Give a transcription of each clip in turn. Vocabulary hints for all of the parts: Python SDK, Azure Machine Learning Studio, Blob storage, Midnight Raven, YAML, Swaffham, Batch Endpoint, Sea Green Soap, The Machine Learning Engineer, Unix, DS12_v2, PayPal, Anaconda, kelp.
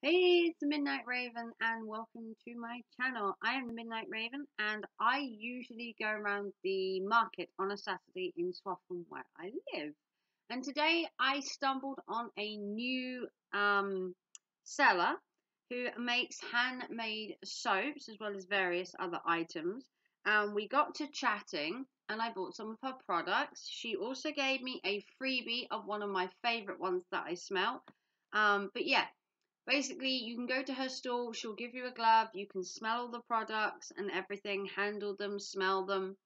Hey, it's the Midnight Raven and welcome to my channel. I am the Midnight Raven and I usually go around the market on a Saturday in Swaffham where I live. And today I stumbled on a new seller who makes handmade soaps as well as various other items. And we got to chatting and I bought some of her products. She also gave me a freebie of one of my favourite ones that I smell. But yeah. Basically, you can go to her store, she'll give you a glove, you can smell all the products and everything, handle them, smell them.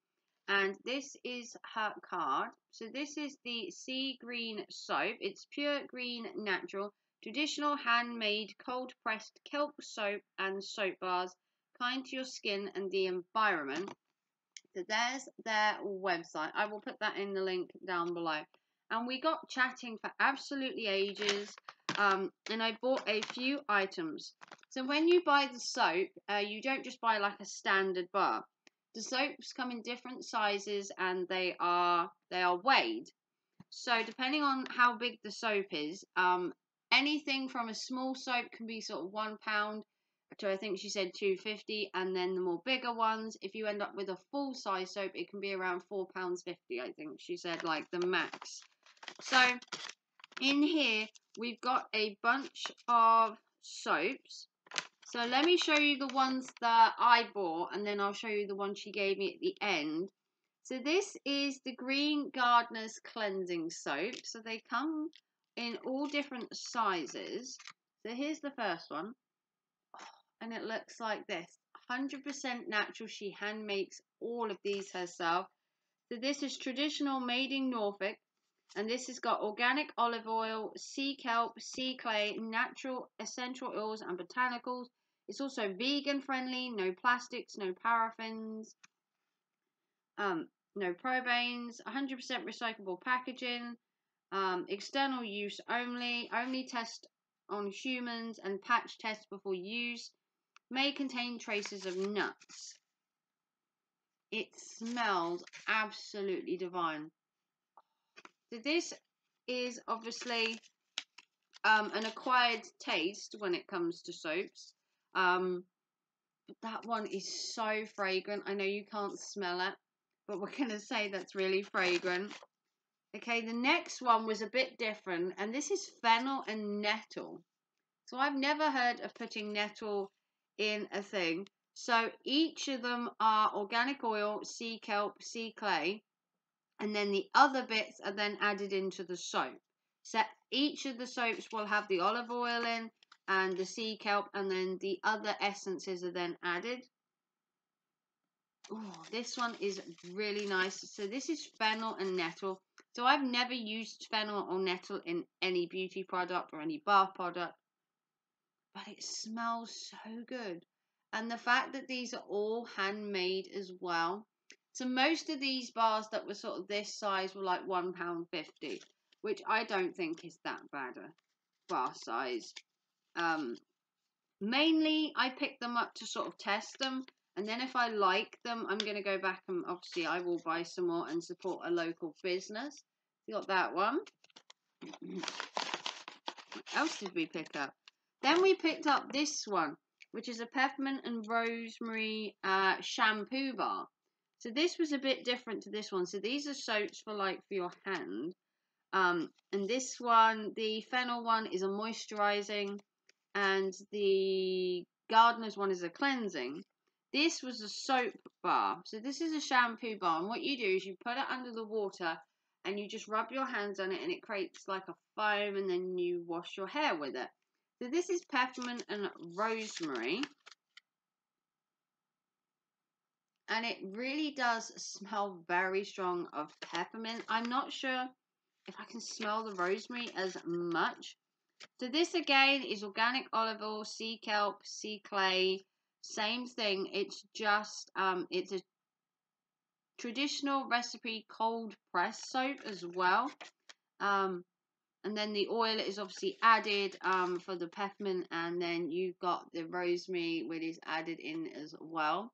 And this is her card. So this is the Sea Green Soap. It's pure green, natural, traditional, handmade, cold-pressed kelp soap and soap bars, kind to your skin and the environment. So there's their website. I will put that in the link down below. And we got chatting for absolutely ages. And I bought a few items. So when you buy the soap, you don't just buy like a standard bar. The soaps come in different sizes and they are weighed. So depending on how big the soap is, anything from a small soap can be sort of £1 to, I think she said, £2.50, and then the more bigger ones, if you end up with a full size soap, it can be around £4.50, I think she said, like the max. So in here we've got a bunch of soaps. So let me show you the ones that I bought and then I'll show you the one she gave me at the end. So this is the Green Gardener's Cleansing Soap. So they come in all different sizes. So here's the first one. And it looks like this. 100% natural. She hand makes all of these herself. So this is traditional, made in Norfolk. And this has got organic olive oil, sea kelp, sea clay, natural essential oils and botanicals. It's also vegan friendly, no plastics, no paraffins, no probanes, 100% recyclable packaging, external use only, test on humans and patch test before use, may contain traces of nuts. It smells absolutely divine. So this is obviously an acquired taste when it comes to soaps. But that one is so fragrant. I know you can't smell it, but we're going to say that's really fragrant. Okay, the next one was a bit different, and this is fennel and nettle. So I've never heard of putting nettle in a thing. So each of them are organic oil, sea kelp, sea clay. And then the other bits are then added into the soap. So each of the soaps will have the olive oil in and the sea kelp, and then the other essences are then added. Oh, this one is really nice. So this is fennel and nettle. So I've never used fennel or nettle in any beauty product or any bath product, but it smells so good. And the fact that these are all handmade as well. So most of these bars that were sort of this size were like £1.50, which I don't think is that bad a bar size. Mainly, I pick them up to sort of test them. And then if I like them, I'm going to go back and obviously I will buy some more and support a local business. We got that one. What else did we pick up? Then we picked up this one, which is a peppermint and rosemary shampoo bar. So this was a bit different to this one. So these are soaps for your hand. And this one, the fennel one, is a moisturizing. And the gardener's one is a cleansing. This was a soap bar. So this is a shampoo bar. And what you do is you put it under the water and you just rub your hands on it and it creates like a foam and then you wash your hair with it. So this is peppermint and rosemary. And it really does smell very strong of peppermint. I'm not sure if I can smell the rosemary as much. So this again is organic olive oil, sea kelp, sea clay. Same thing. It's just, it's a traditional recipe cold press soap as well. And then the oil is obviously added for the peppermint. And then you've got the rosemary which is added in as well.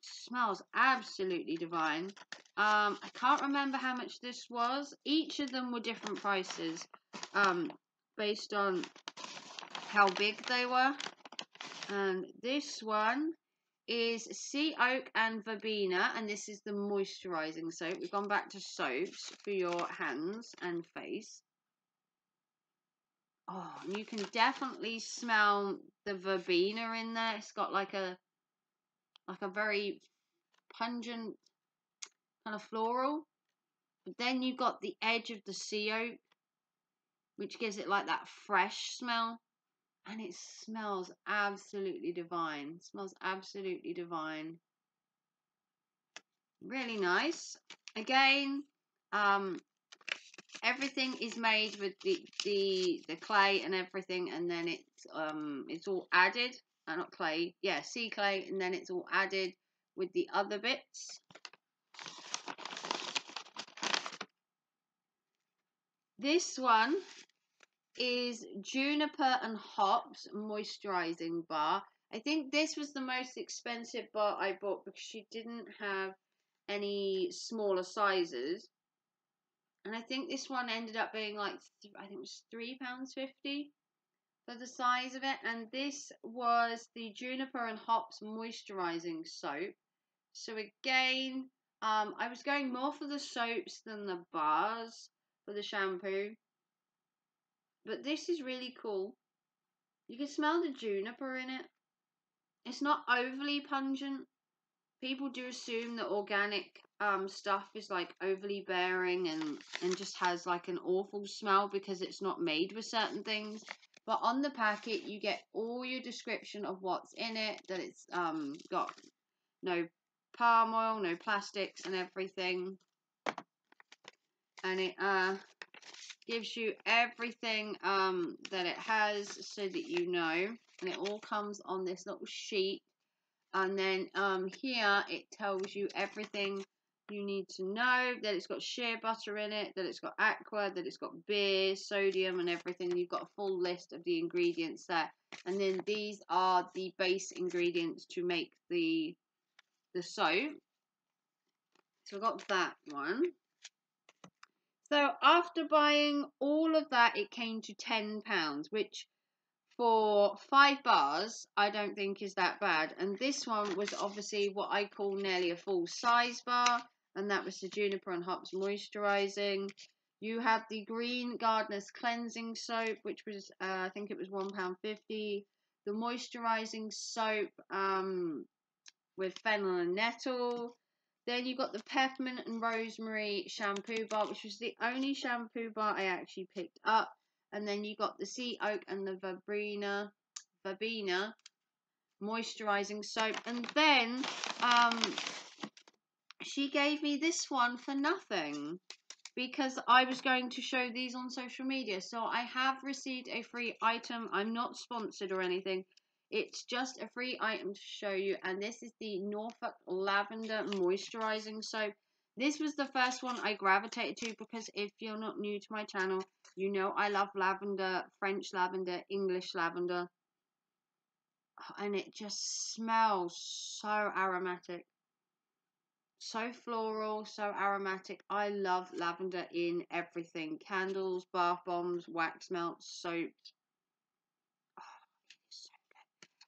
Smells absolutely divine. I can't remember how much this was. Each of them were different prices based on how big they were. And this one is Sea Oak and Verbena, and this is the moisturising soap. We've gone back to soaps for your hands and face. Oh, and you can definitely smell the verbena in there. It's got like a very pungent kind of floral. But then you've got the edge of the sea oak, which gives it like that fresh smell. And it smells absolutely divine. It smells absolutely divine. Really nice. Again, everything is made with the clay and everything, and then it's all added. Not clay, yeah, sea clay, and then it's all added with the other bits. This one is Juniper and Hops moisturizing bar. I think this was the most expensive bar I bought because she didn't have any smaller sizes. And I think this one ended up being like, I think it was £3.50 for the size of it. And this was the Juniper and Hops moisturising soap. So again, I was going more for the soaps than the bars for the shampoo. But this is really cool. You can smell the juniper in it. It's not overly pungent. People do assume that organic stuff is like overly bearing and just has like an awful smell because it's not made with certain things. But on the packet you get all your description of what's in it, that it's got no palm oil, no plastics and everything, and it gives you everything that it has so that you know, and it all comes on this little sheet. And then here it tells you everything you need to know, that it's got shea butter in it, that it's got aqua, that it's got beer, sodium and everything. And you've got a full list of the ingredients there. And then these are the base ingredients to make the soap. So I've got that one. So after buying all of that, it came to £10, which for 5 bars, I don't think is that bad. And this one was obviously what I call nearly a full size bar, and that was the Juniper and Hops moisturising. You have the Green Gardener's Cleansing Soap, which was, I think it was £1.50. The moisturising soap with fennel and nettle. Then you've got the Peppermint and Rosemary shampoo bar, which was the only shampoo bar I actually picked up. And then you got the Sea Oak and the Verbena moisturising soap. And then she gave me this one for nothing because I was going to show these on social media. So I have received a free item. I'm not sponsored or anything. It's just a free item to show you. And this is the Norfolk Lavender moisturising soap. This was the first one I gravitated to because if you're not new to my channel, you know I love lavender, French lavender, English lavender. And it just smells so aromatic. So floral, so aromatic. I love lavender in everything. Candles, bath bombs, wax melts, soaps.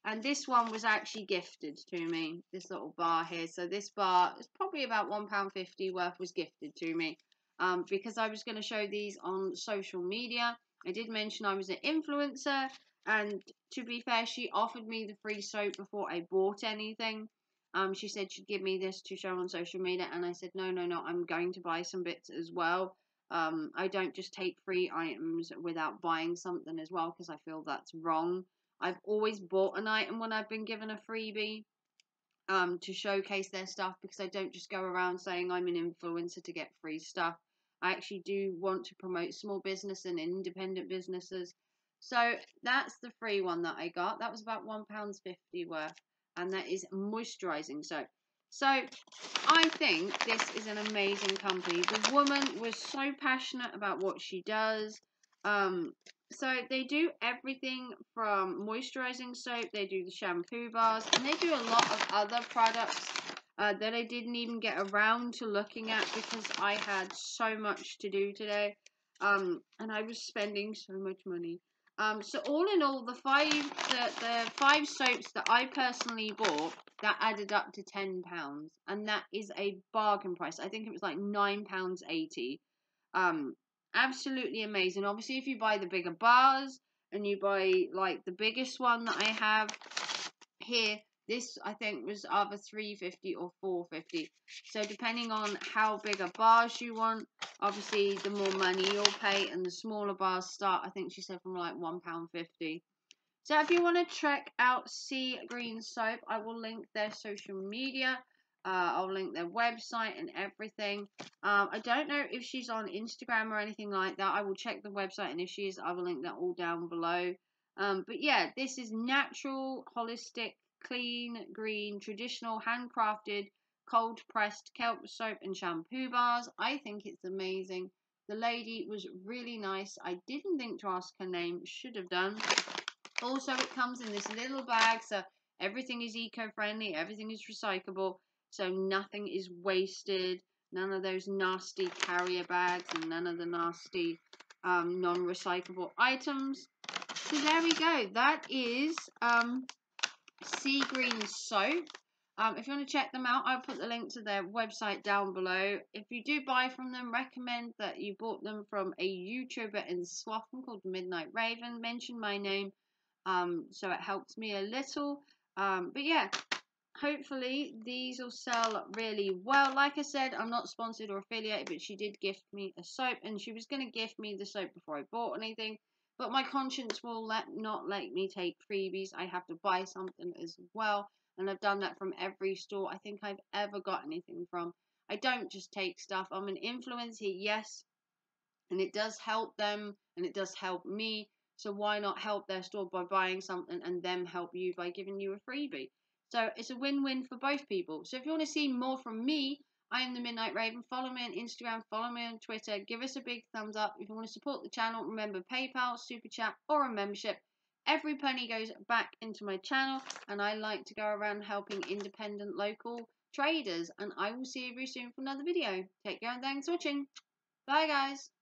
And this one was actually gifted to me, this little bar here. So this bar is probably about £1.50 worth was gifted to me because I was going to show these on social media. I did mention I was an influencer, and to be fair, she offered me the free soap before I bought anything. She said she'd give me this to show on social media, and I said, no, I'm going to buy some bits as well. I don't just take free items without buying something as well because I feel that's wrong. I've always bought an item when I've been given a freebie to showcase their stuff because I don't just go around saying I'm an influencer to get free stuff. I actually do want to promote small business and independent businesses. So that's the free one that I got. That was about £1.50 worth, and that is moisturising soap. So I think this is an amazing company. The woman was so passionate about what she does. So they do everything from moisturising soap, they do the shampoo bars, and they do a lot of other products that I didn't even get around to looking at because I had so much to do today, and I was spending so much money. So all in all, the five soaps that I personally bought, that added up to £10, and that is a bargain price. I think it was like £9.80. Absolutely amazing. Obviously, if you buy the bigger bars and you buy like the biggest one that I have here, this I think was either £3.50 or £4.50. So depending on how big a bars you want, obviously the more money you'll pay, and the smaller bars start, I think she said, from like £1.50. So if you want to check out Sea Green Soap, I will link their social media. I'll link their website and everything. I don't know if she's on Instagram or anything like that. I will check the website, and if she is, I will link that all down below. But yeah, this is natural, holistic, clean, green, traditional, handcrafted, cold-pressed kelp soap and shampoo bars. I think it's amazing. The lady was really nice. I didn't think to ask her name. Should have done. Also, it comes in this little bag, so everything is eco-friendly, everything is recyclable, so nothing is wasted. None of those nasty carrier bags and none of the nasty non-recyclable items. So there we go. That is Sea Green Soap. If you want to check them out, I'll put the link to their website down below. If you do buy from them, recommend that you bought them from a YouTuber in Swaffham called Midnight Raven. Mention my name. So it helps me a little, but yeah, hopefully these will sell really well. Like I said, I'm not sponsored or affiliated, but she did gift me a soap, and she was going to gift me the soap before I bought anything, but my conscience will not let me take freebies. I have to buy something as well, and I've done that from every store I think I've ever got anything from. I don't just take stuff. I'm an influencer, yes, and it does help them, and it does help me. So why not help their store by buying something and them help you by giving you a freebie? So it's a win-win for both people. So if you want to see more from me, I am the Midnight Raven. Follow me on Instagram, follow me on Twitter. Give us a big thumbs up. If you want to support the channel, remember PayPal, Super Chat, or a membership. Every penny goes back into my channel, and I like to go around helping independent local traders. And I will see you very soon for another video. Take care and thanks for watching. Bye, guys.